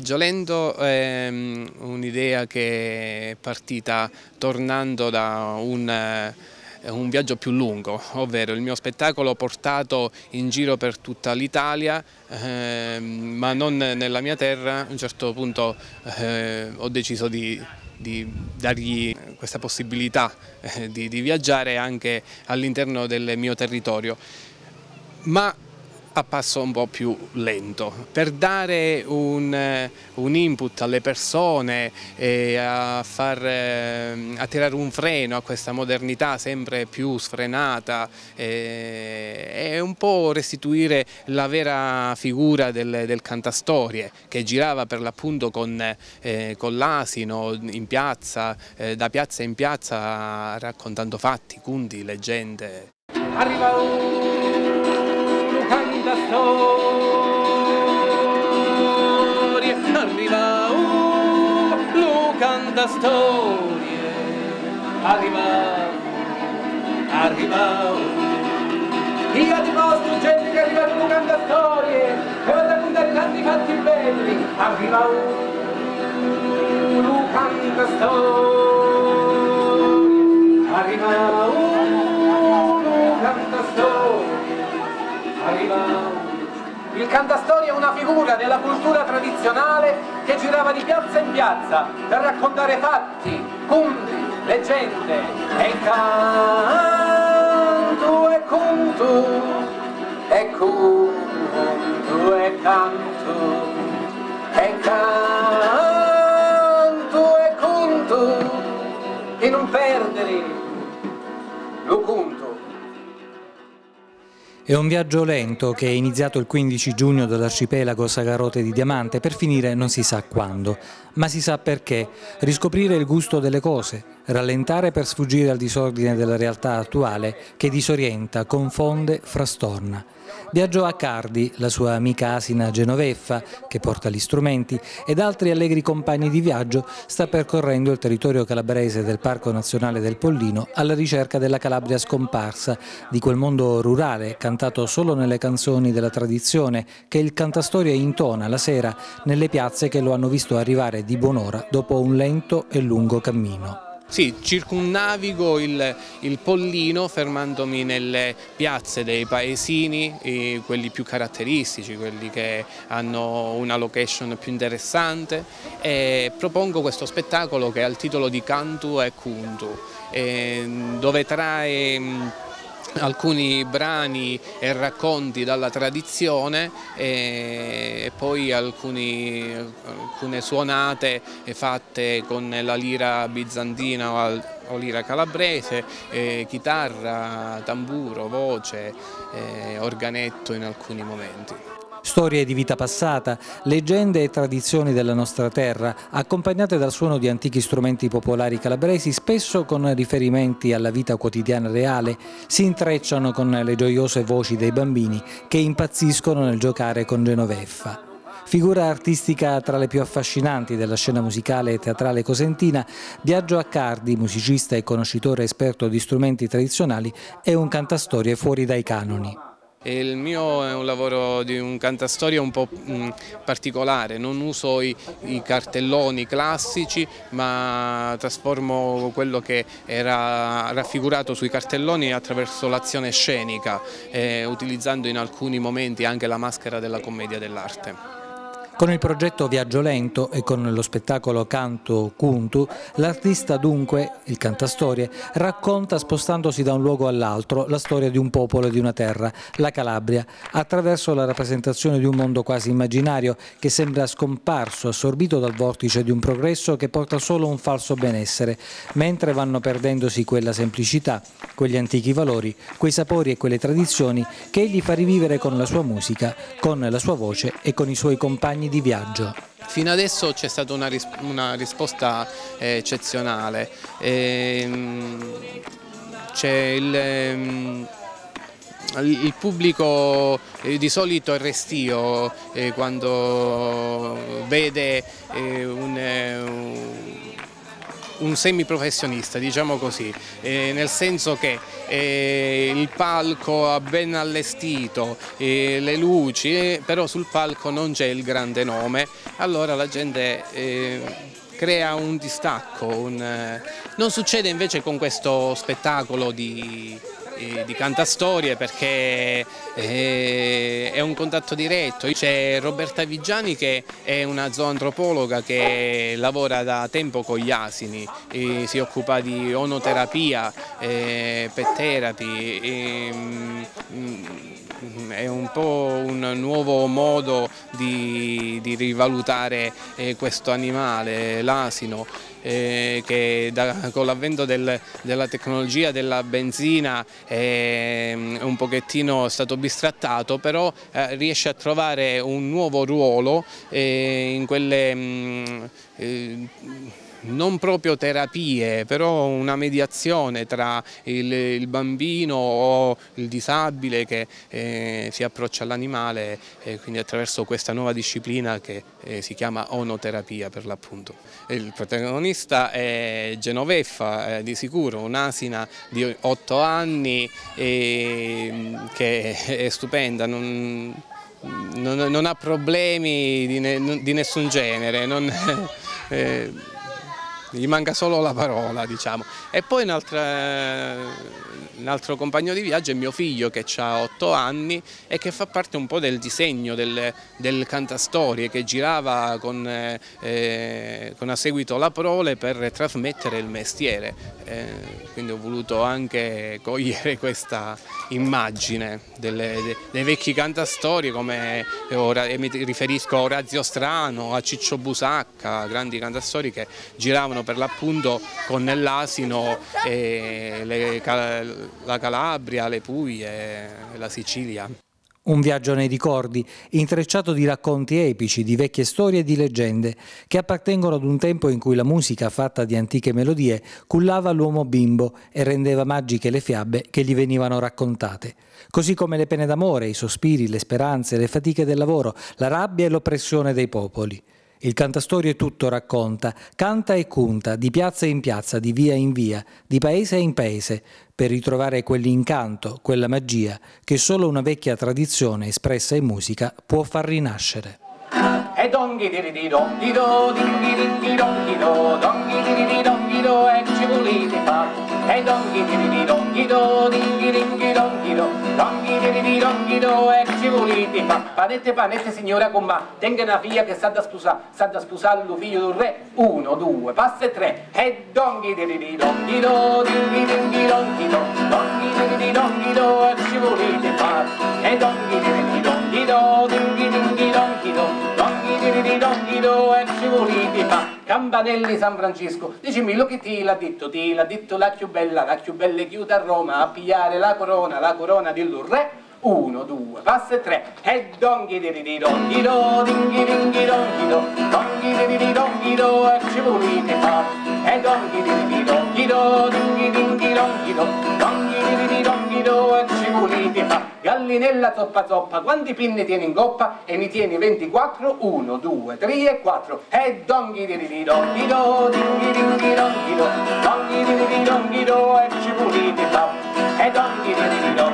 Viaggio Lento è un'idea che è partita tornando da un viaggio più lungo, ovvero il mio spettacolo portato in giro per tutta l'Italia, ma non nella mia terra. A un certo punto ho deciso di dargli questa possibilità di viaggiare anche all'interno del mio territorio, ma a passo un po' più lento, per dare un input alle persone e a tirare un freno a questa modernità sempre più sfrenata e un po' restituire la vera figura del cantastorie, che girava per l'appunto con l'asino in piazza, da piazza in piazza, raccontando fatti, conti, leggende. Arriva Lucandastorie, arriva, io dimostro gente che arriva Lucandastorie, e vado a contare tanti fatti belli, arriva Lucandastorie, Il cantastorie è una figura della cultura tradizionale che girava di piazza in piazza per raccontare fatti, conti, leggende. E canto e conto, e conto e canto, e canto e conto, e non perdere lo conto. È un viaggio lento che è iniziato il 15 giugno dall'arcipelago Sagarote di Diamante per finire non si sa quando, ma si sa perché: riscoprire il gusto delle cose, rallentare per sfuggire al disordine della realtà attuale che disorienta, confonde, frastorna. Biagio Accardi, la sua amica asina Genoveffa, che porta gli strumenti, ed altri allegri compagni di viaggio sta percorrendo il territorio calabrese del Parco Nazionale del Pollino alla ricerca della Calabria scomparsa, di quel mondo rurale cantato solo nelle canzoni della tradizione che il cantastorie intona la sera nelle piazze che lo hanno visto arrivare di buon'ora dopo un lento e lungo cammino. Sì, circumnavigo il Pollino fermandomi nelle piazze dei paesini, quelli più caratteristici, quelli che hanno una location più interessante, e propongo questo spettacolo che ha il titolo di Cantu e Cuntu, dove trae alcuni brani e racconti dalla tradizione e poi alcune suonate fatte con la lira bizantina o lira calabrese, chitarra, tamburo, voce, organetto in alcuni momenti. Storie di vita passata, leggende e tradizioni della nostra terra, accompagnate dal suono di antichi strumenti popolari calabresi, spesso con riferimenti alla vita quotidiana reale, si intrecciano con le gioiose voci dei bambini che impazziscono nel giocare con Genoveffa. Figura artistica tra le più affascinanti della scena musicale e teatrale cosentina, Biagio Accardi, musicista e conoscitore esperto di strumenti tradizionali, è un cantastorie fuori dai canoni. Il mio è un lavoro di un cantastorie un po' particolare, non uso i cartelloni classici, ma trasformo quello che era raffigurato sui cartelloni attraverso l'azione scenica, utilizzando in alcuni momenti anche la maschera della commedia dell'arte. Con il progetto Viaggio Lento e con lo spettacolo Canto Cuntu, l'artista dunque, il cantastorie, racconta spostandosi da un luogo all'altro la storia di un popolo e di una terra, la Calabria, attraverso la rappresentazione di un mondo quasi immaginario che sembra scomparso, assorbito dal vortice di un progresso che porta solo un falso benessere, mentre vanno perdendosi quella semplicità, quegli antichi valori, quei sapori e quelle tradizioni che egli fa rivivere con la sua musica, con la sua voce e con i suoi compagni di viaggio. Fino adesso c'è stata una risposta eccezionale. C'è il pubblico di solito è restio quando vede un semiprofessionista, diciamo così, nel senso che il palco ben allestito, le luci, però sul palco non c'è il grande nome, allora la gente crea un distacco. Non succede invece con questo spettacolo di cantastorie, perché è un contatto diretto. C'è Roberta Viggiani, che è una zooantropologa che lavora da tempo con gli asini, si occupa di onoterapia, pet therapy, è un po' un nuovo modo di rivalutare questo animale, l'asino, che con l'avvento della tecnologia della benzina un pochettino è stato bistrattato, però riesce a trovare un nuovo ruolo in quelle non proprio terapie, però una mediazione tra il bambino o il disabile che si approccia all'animale, quindi attraverso questa nuova disciplina che si chiama onoterapia per l'appunto. Il protagonista è Genoveffa, di sicuro, un'asina di 8 anni che è stupenda. Non ha problemi di nessun genere, gli manca solo la parola, diciamo. E poi un altro compagno di viaggio è mio figlio, che ha 8 anni e che fa parte un po' del disegno del cantastorie, che girava con a seguito la prole per trasmettere il mestiere, quindi ho voluto anche cogliere questa immagine dei vecchi cantastorie, come mi riferisco a Orazio Strano, a Ciccio Busacca, grandi cantastorie che giravano per l'appunto con l'asino la Calabria, le Puglie, la Sicilia. Un viaggio nei ricordi, intrecciato di racconti epici, di vecchie storie e di leggende, che appartengono ad un tempo in cui la musica, fatta di antiche melodie, cullava l'uomo bimbo e rendeva magiche le fiabe che gli venivano raccontate. Così come le pene d'amore, i sospiri, le speranze, le fatiche del lavoro, la rabbia e l'oppressione dei popoli. Il cantastorie tutto racconta, canta e cunta, di piazza in piazza, di via in via, di paese in paese, per ritrovare quell'incanto, quella magia, che solo una vecchia tradizione espressa in musica può far rinascere. E donghi di do, donghi do, e ci volete far. E donghi do, donghi do, e ci volete far. Panette signora con ma, tenga una figlia che sa da sposare lo figlio del re. 1, 2, passa e 3. E donghi do, donghi do, e ci volete far. E donghi do, donghi do, e ci volete fa. Campanelli San Francisco, dicimillo che ti l'ha detto la più bella chiude a Roma, a pigliare la corona del re. 1, 2, passa e 3. E donghi do, dinghi do, donghi do, e ci volete fa. E donghi do, dinghi do, donghi do, e ci volete fa. Gallinella zoppa, quanti pinne tieni in coppa? E ne tieni 24, 1, 2, 3 e 4. E donghi do, dinghi do, e ci volete fa. E donghi do,